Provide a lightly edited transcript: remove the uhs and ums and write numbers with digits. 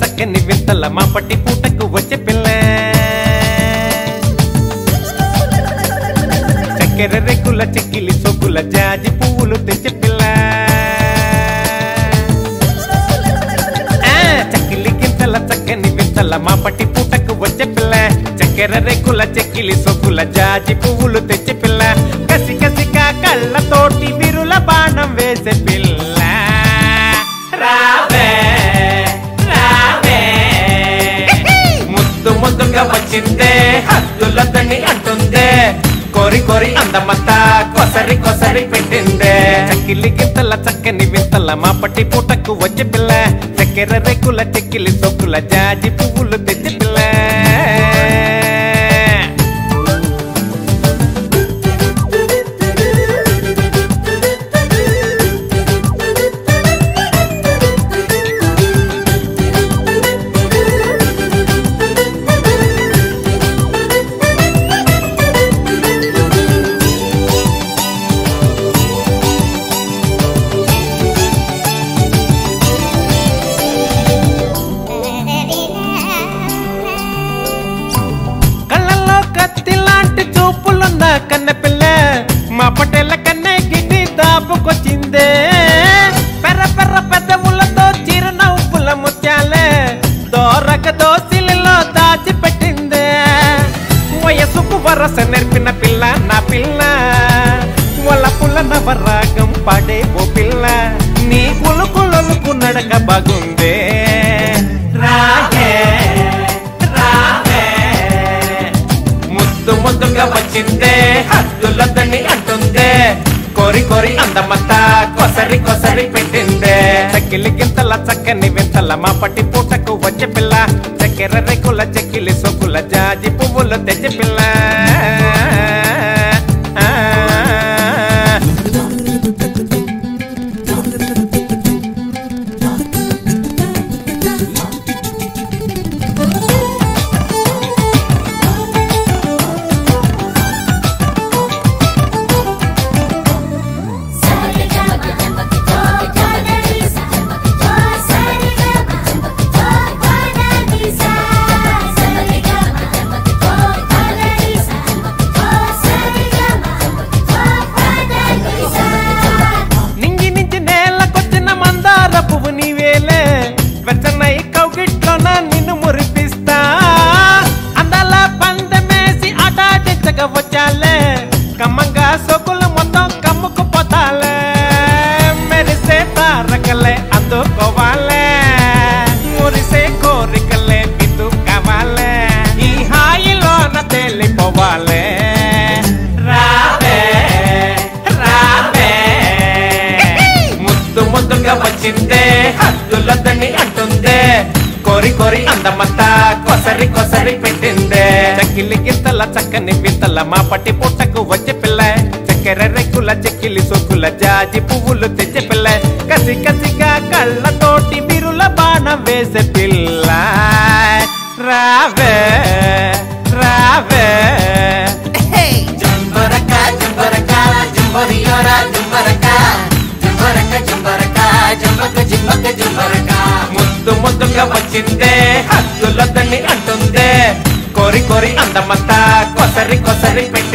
చక్కని వింతల మా పట్టి పూటకు వచ్చే పిల్ల చక్కెర రేకుల చెక్కిలి సొక్కుల జాజి పువ్వులు తెచ్చే పిల్ల చక్కిలి గింతల చక్కని వింతల మా పట్టి పూటకు వచ్చే పిల్ల చక్కెర రేకుల చెక్కిలి సొక్కుల జాజి పువ్వులు తెచ్చే పిల్ల కసి కసిగా కళ్ళతోటి విరుల బాణం వేసే పిల్ల రావే ముందుగా వచ్చిందే హద్దులొద్దని అంటుందే కోరి కోరి అందమంతా కొసరి కొసరి పెట్టిందే చక్కిలి గింతల చక్కని వింతల మా పట్టి పూటకు వచ్చే పిల్ల చక్కెర రేకుల చెక్కిలి సొక్కుల జాజి పువ్వులు తెచ్చి పిల్ల కన్న పిల్ల మా పటేల కన్నే గిట్టి దాపుకొచ్చిందే పెర్ర పెర్ర పెద్దములతో చిరునవ్వుల ముత్యాలే దోరక దోసిలిలో దాచిపెట్టిందే వయసుకు వరస నేర్పిన పిల్ల నా పిల్ల వాళ్ళ పుల్ల నవరాగం పాడే ఓ పిల్ల నీ కులుకులొలుకు నడక బాగుందే రాగే ముందుగా వచ్చిందే హద్దులొద్దని అంటుందే కోరి కోరి అందమంతా కొసరి కొసరి పెట్టిందే చక్కిలి గింతల చక్కని వింతల మా పట్టి పూటకు వచ్చే పిల్ల చక్కెర రేకుల చెక్కిలి సొక్కుల జాజి పువ్వులు తెచ్చి పిల్ల వచ్చాలే కమ్మంగా సోకులు మొత్తం కమ్ముకు పోతాలే మెరిసే తారకలే అందుకోవాలే మురిసే కోరికలే బిందు కావాలే ఈ హాయిలోన తేలిపోవాలే రావే రావే ముద్దు ముద్దుగా వచ్చిందే హద్దులొద్దని అంటుందే కోరి కోరి అందమంతా కొసరి కొసరి పెట్టిందే చక్కిలి గింతల చక్కని వింతల మా పట్టి పూటకు వచ్చే పిల్ల చక్కెర రేకుల చెక్కిలి సొక్కుల జాజి పువ్వులు తెచ్చే పిల్ల కసి కసిగా కళ్ళతోటి బిరుల బాణం వేసే పిల్ల రావే రావే జంబరక జంబరక జంబరియోరా జంబరక జంబరక జంబరక జంబక జంబక జంబరక ముద్దు ముద్దుగా వచ్చిందే హద్దులొద్దని అంటుందే కోరి కోరి అందమంతా కొసరి కొసరి